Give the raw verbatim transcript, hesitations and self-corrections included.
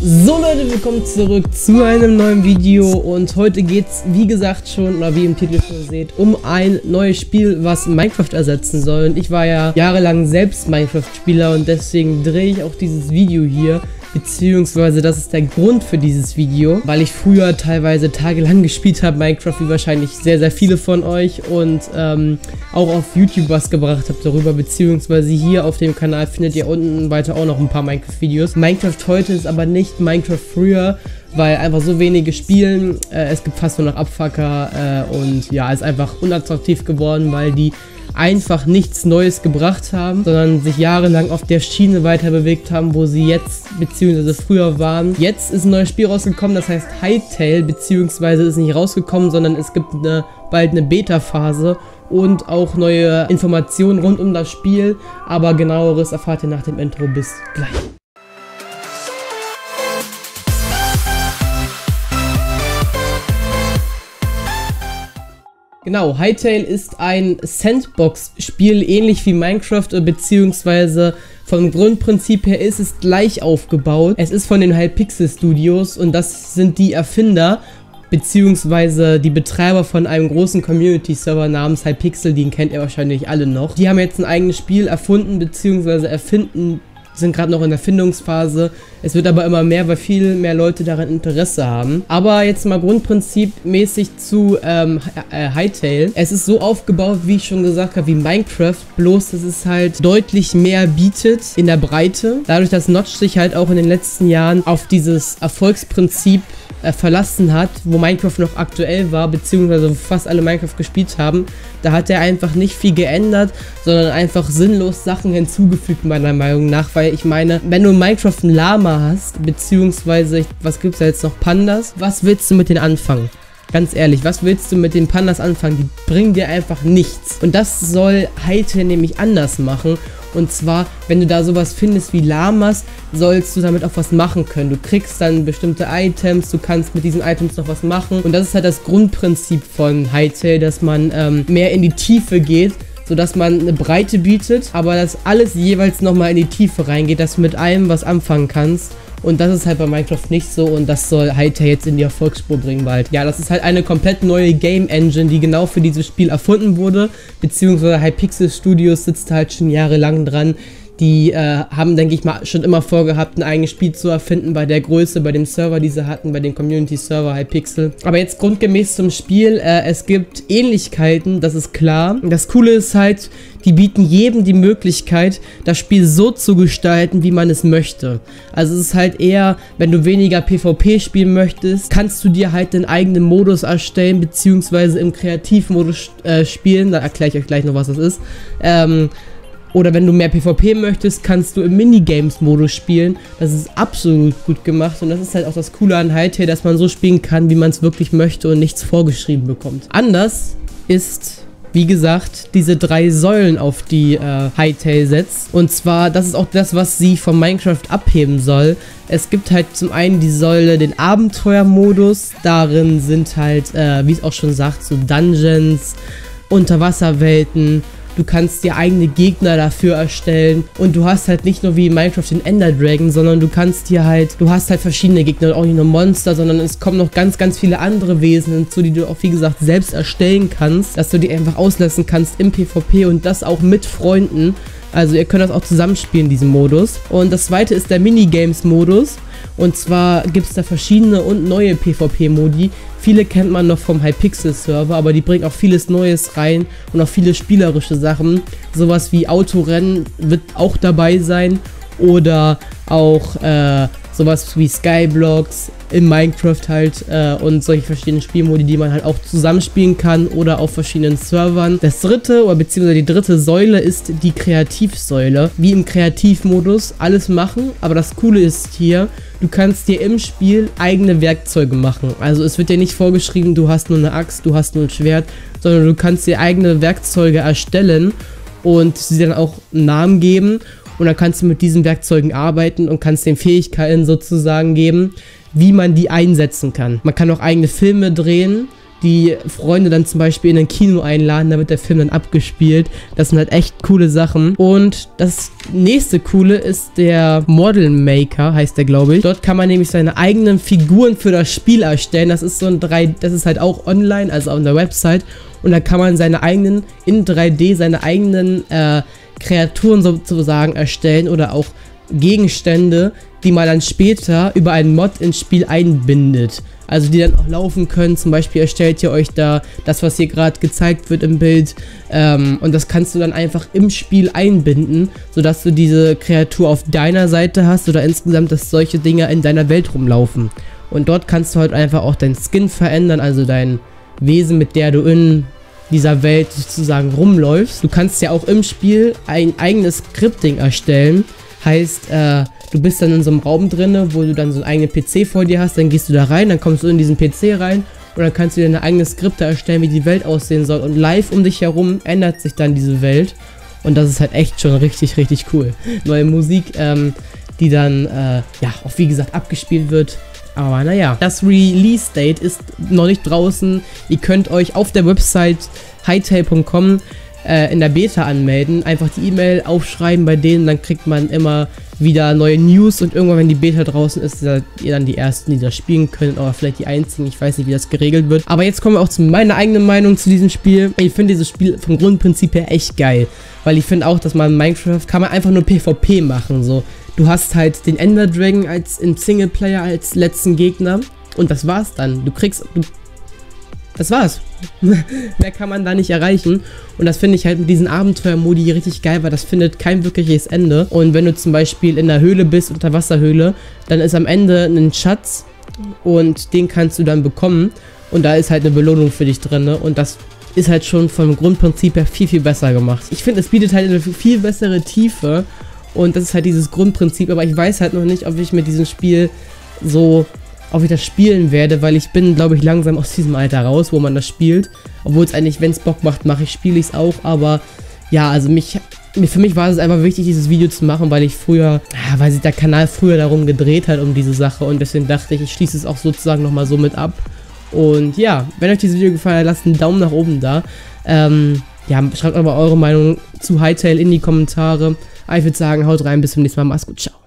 So Leute, willkommen zurück zu einem neuen Video und heute geht's, wie gesagt schon, oder wie im Titel schon seht, um ein neues Spiel, was Minecraft ersetzen soll. Und ich war ja jahrelang selbst Minecraft-Spieler und deswegen drehe ich auch dieses Video hier. Beziehungsweise das ist der Grund für dieses Video, weil ich früher teilweise tagelang gespielt habe Minecraft, wie wahrscheinlich sehr, sehr viele von euch, und ähm, auch auf YouTube was gebracht habe darüber, beziehungsweise hier auf dem Kanal findet ihr unten weiter auch noch ein paar Minecraft-Videos. Minecraft heute ist aber nicht Minecraft früher, weil einfach so wenige spielen, äh, es gibt fast nur noch Abfucker äh, und ja, ist einfach unattraktiv geworden, weil die einfach nichts Neues gebracht haben, sondern sich jahrelang auf der Schiene weiter bewegt haben, wo sie jetzt bzw. früher waren. Jetzt ist ein neues Spiel rausgekommen, das heißt Hytale, beziehungsweise ist nicht rausgekommen, sondern es gibt eine, bald eine Beta-Phase und auch neue Informationen rund um das Spiel, aber genaueres erfahrt ihr nach dem Intro. Bis gleich. Genau, Hytale ist ein Sandbox-Spiel, ähnlich wie Minecraft, beziehungsweise vom Grundprinzip her ist es gleich aufgebaut. Es ist von den Hypixel Studios und das sind die Erfinder, beziehungsweise die Betreiber von einem großen Community-Server namens Hypixel, den kennt ihr wahrscheinlich alle noch. Die haben jetzt ein eigenes Spiel erfunden, beziehungsweise erfinden, sind gerade noch in der Findungsphase. Es wird aber immer mehr, weil viel mehr Leute daran Interesse haben. Aber jetzt mal grundprinzipmäßig zu ähm, Hytale. Es ist so aufgebaut, wie ich schon gesagt habe, wie Minecraft, bloß dass es halt deutlich mehr bietet in der Breite. Dadurch, dass Notch sich halt auch in den letzten Jahren auf dieses Erfolgsprinzip äh, verlassen hat, wo Minecraft noch aktuell war, beziehungsweise wo fast alle Minecraft gespielt haben, da hat er einfach nicht viel geändert, sondern einfach sinnlos Sachen hinzugefügt, meiner Meinung nach, weil ich meine, wenn du in Minecraft ein Lama hast, beziehungsweise, was gibt es da jetzt noch, Pandas? Was willst du mit denen anfangen? Ganz ehrlich, was willst du mit den Pandas anfangen? Die bringen dir einfach nichts. Und das soll Hytale nämlich anders machen. Und zwar, wenn du da sowas findest wie Lamas, sollst du damit auch was machen können. Du kriegst dann bestimmte Items, du kannst mit diesen Items noch was machen. Und das ist halt das Grundprinzip von Hytale, dass man ähm, mehr in die Tiefe geht, sodass man eine Breite bietet, aber dass alles jeweils nochmal in die Tiefe reingeht, dass du mit allem was anfangen kannst. Und das ist halt bei Minecraft nicht so und das soll Hytale jetzt in die Erfolgsspur bringen bald. Ja, das ist halt eine komplett neue Game Engine, die genau für dieses Spiel erfunden wurde, beziehungsweise Hypixel Studios sitzt halt schon jahrelang dran. Die äh, haben, denke ich mal, schon immer vorgehabt, ein eigenes Spiel zu erfinden bei der Größe, bei dem Server, die sie hatten, bei dem Community-Server Hypixel. Aber jetzt grundgemäß zum Spiel, äh, es gibt Ähnlichkeiten, das ist klar. Das Coole ist halt, die bieten jedem die Möglichkeit, das Spiel so zu gestalten, wie man es möchte. Also es ist halt eher, wenn du weniger PvP spielen möchtest, kannst du dir halt den eigenen Modus erstellen, beziehungsweise im Kreativmodus äh, spielen. Da erkläre ich euch gleich noch, was das ist. Ähm... Oder wenn du mehr PvP möchtest, kannst du im Minigames-Modus spielen. Das ist absolut gut gemacht und das ist halt auch das Coole an Hytale, dass man so spielen kann, wie man es wirklich möchte und nichts vorgeschrieben bekommt. Anders ist, wie gesagt, diese drei Säulen, auf die äh, Hytale setzt. Und zwar, das ist auch das, was sie von Minecraft abheben soll. Es gibt halt zum einen die Säule, den Abenteuer-Modus. Darin sind halt, äh, wie es auch schon sagt, so Dungeons, Unterwasserwelten. Du kannst dir eigene Gegner dafür erstellen und du hast halt nicht nur wie in Minecraft den Ender Dragon, sondern du kannst dir halt, du hast halt verschiedene Gegner, auch nicht nur Monster, sondern es kommen noch ganz, ganz viele andere Wesen hinzu, die du auch, wie gesagt, selbst erstellen kannst, dass du die einfach auslassen kannst im PvP und das auch mit Freunden. Also ihr könnt das auch zusammenspielen, diesen Modus. Und das zweite ist der Minigames-Modus. Und zwar gibt es da verschiedene und neue PvP-Modi. Viele kennt man noch vom Hypixel-Server, aber die bringen auch vieles Neues rein und auch viele spielerische Sachen. Sowas wie Autorennen wird auch dabei sein. Oder auch äh, sowas wie Skyblocks in Minecraft halt äh, und solche verschiedenen Spielmodi, die man halt auch zusammenspielen kann oder auf verschiedenen Servern. Das dritte oder beziehungsweise die dritte Säule ist die Kreativsäule. Wie im Kreativmodus alles machen, aber das Coole ist hier, du kannst dir im Spiel eigene Werkzeuge machen. Also es wird dir nicht vorgeschrieben, du hast nur eine Axt, du hast nur ein Schwert, sondern du kannst dir eigene Werkzeuge erstellen und sie dann auch einen Namen geben. Und dann kannst du mit diesen Werkzeugen arbeiten und kannst den Fähigkeiten sozusagen geben, wie man die einsetzen kann. Man kann auch eigene Filme drehen, die Freunde dann zum Beispiel in ein Kino einladen, damit der Film dann abgespielt. Das sind halt echt coole Sachen. Und das nächste coole ist der Model Maker, heißt der, glaube ich. Dort kann man nämlich seine eigenen Figuren für das Spiel erstellen. Das ist so ein drei D, das ist halt auch online, also auf der Website. Und da kann man seine eigenen, in drei D, seine eigenen äh, Kreaturen sozusagen erstellen oder auch Gegenstände, die man dann später über einen Mod ins Spiel einbindet. Also die dann auch laufen können. Zum Beispiel erstellt ihr euch da das, was hier gerade gezeigt wird im Bild. Ähm, und das kannst du dann einfach im Spiel einbinden, sodass du diese Kreatur auf deiner Seite hast oder insgesamt, dass solche Dinger in deiner Welt rumlaufen. Und dort kannst du halt einfach auch deinen Skin verändern, also dein Wesen, mit der du in dieser Welt sozusagen rumläufst. Du kannst ja auch im Spiel ein eigenes Scripting erstellen. Heißt, äh, du bist dann in so einem Raum drin, wo du dann so einen eigenen P C vor dir hast, dann gehst du da rein, dann kommst du in diesen P C rein und dann kannst du dir deine eigenen Skripte erstellen, wie die Welt aussehen soll, und live um dich herum ändert sich dann diese Welt und das ist halt echt schon richtig, richtig cool. Neue Musik, ähm, die dann, äh, ja, auch wie gesagt abgespielt wird. Aber naja, das Release-Date ist noch nicht draußen. Ihr könnt euch auf der Website hytale punkt com in der Beta anmelden, einfach die E-Mail aufschreiben bei denen, dann kriegt man immer wieder neue News und irgendwann, wenn die Beta draußen ist, seid ihr dann die Ersten, die das spielen können, oder vielleicht die Einzigen, ich weiß nicht, wie das geregelt wird. Aber jetzt kommen wir auch zu meiner eigenen Meinung zu diesem Spiel. Ich finde dieses Spiel vom Grundprinzip her echt geil, weil ich finde auch, dass man in Minecraft kann man einfach nur PvP machen, so. Du hast halt den Ender Dragon als im Singleplayer als letzten Gegner und das war's dann. Du kriegst... Du Das war's. Mehr kann man da nicht erreichen. Und das finde ich halt mit diesen Abenteuermodi richtig geil, weil das findet kein wirkliches Ende. Und wenn du zum Beispiel in der Höhle bist, unter Wasserhöhle, dann ist am Ende ein Schatz und den kannst du dann bekommen. Und da ist halt eine Belohnung für dich drin. Ne? Und das ist halt schon vom Grundprinzip her viel, viel besser gemacht. Ich finde, es bietet halt eine viel bessere Tiefe. Und das ist halt dieses Grundprinzip. Aber ich weiß halt noch nicht, ob ich mit diesem Spiel so... ob ich das spielen werde, weil ich bin, glaube ich, langsam aus diesem Alter raus, wo man das spielt. Obwohl es eigentlich, wenn es Bock macht, mache ich, spiele ich es auch. Aber ja, also mich, für mich war es einfach wichtig, dieses Video zu machen, weil ich früher, weil sich der Kanal früher darum gedreht hat, um diese Sache. Und deswegen dachte ich, ich schließe es auch sozusagen nochmal so mit ab. Und ja, wenn euch dieses Video gefallen hat, lasst einen Daumen nach oben da. Ähm, ja, schreibt aber eure Meinung zu Hytale in die Kommentare. Aber ich würde sagen, haut rein, bis zum nächsten Mal. Mach's gut, ciao.